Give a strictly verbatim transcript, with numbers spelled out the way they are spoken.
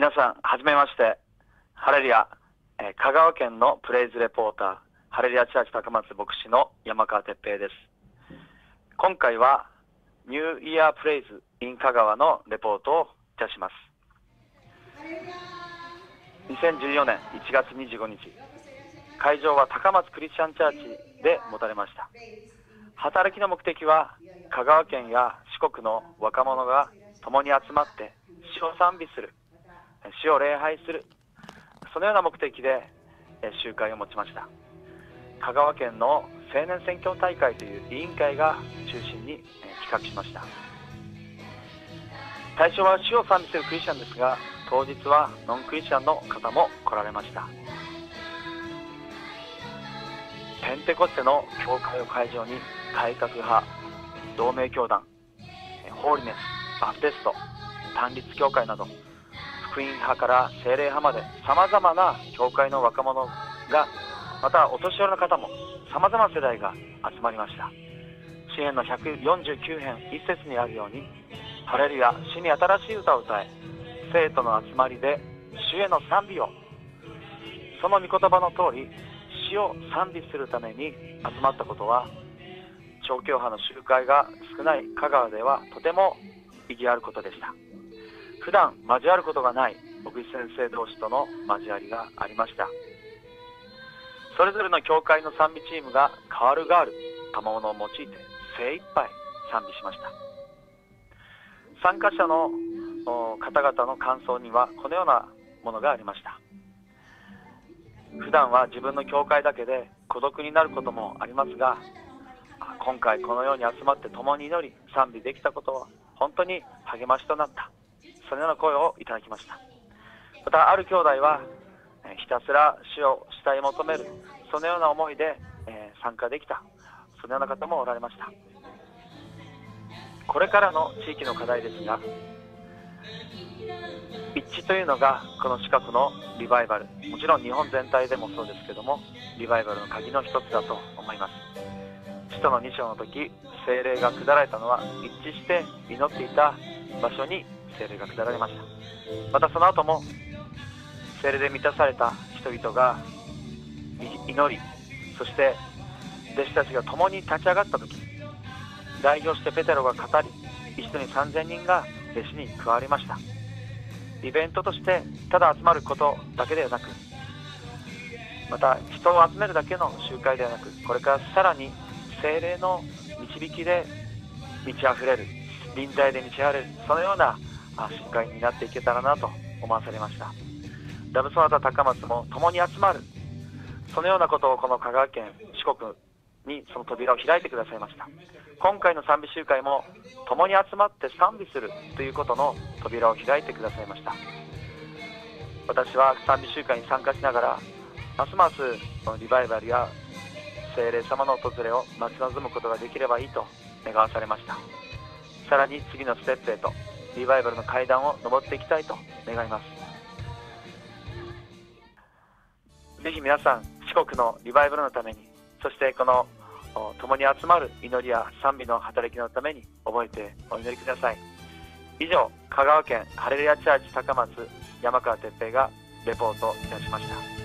皆さんはじめまして。ハレリア、えー、香川県のプレイズレポーター、ハレリアチャーチ高松牧師の山川哲平です。今回はニューイヤープレイズ in 香川のレポートをいたします。にせんじゅうよねんいちがつにじゅうごにち、会場は高松クリスチャンチャーチで持たれました。働きの目的は、香川県や四国の若者が共に集まって主を賛美する、主を礼拝する、そのような目的で集会を持ちました。香川県の青年宣教大会という委員会が中心に企画しました。最初は主を賛美するクリスチャンですが、当日はノンクリスチャンの方も来られました。ペンテコステの教会を会場に、改革派、同盟教団、ホーリネス、バプテスト、単立教会など、福音派から聖霊派までさまざまな教会の若者が、またお年寄りの方もさまざまな世代が集まりました。詩編のひゃくよんじゅうきゅうへんいっせつにあるように、ハレルヤ、主に新しい歌を歌え、生徒の集まりで主への賛美を。その御言葉の通り、主を賛美するために集まったことは、超教派の集会が少ない香川ではとても意義あることでした。普段交わることがない牧師先生同士との交わりがありました。それぞれの教会の賛美チームが変わる変わる賜物を用いて精一杯賛美しました。参加者の方々の感想にはこのようなものがありました。普段は自分の教会だけで孤独になることもありますが、今回このように集まって共に祈り賛美できたことは本当に励ましとなった、そのような声をいただきました。またある兄弟は、ひたすら主を慕い求める、そのような思いで、えー、参加できた、そのような方もおられました。これからの地域の課題ですが、一致というのがこの四角のリバイバル、もちろん日本全体でもそうですけども、リバイバルの鍵の一つだと思います。使徒のに章の時、聖霊が下られたのは一致して祈っていた場所に聖霊が下られました。またその後も聖霊で満たされた人々が祈り、そして弟子たちが共に立ち上がった時、代表してペテロが語り、一度にさんぜんにんが弟子に加わりました。イベントとしてただ集まることだけではなく、また人を集めるだけの集会ではなく、これからさらに聖霊の導きで満ち溢れる、臨在で満ち溢れる、そのような集会になっていけたらなと思わされました。ラブソナタ高松も共に集まる、そのようなことをこの香川県四国にその扉を開いてくださいました。今回の賛美集会も共に集まって賛美するということの扉を開いてくださいました。私は賛美集会に参加しながら、ますますこのリバイバルや聖霊様の訪れを待ち望むことができればいいと願わされました。さらに次のステップへと、リバイバルの階段を上っていきたいと願います。ぜひ皆さん、四国のリバイバルのために、そしてこの共に集まる祈りや賛美の働きのために覚えてお祈りください。以上、香川県ハレルヤチャーチ高松、山川哲平がレポートいたしました。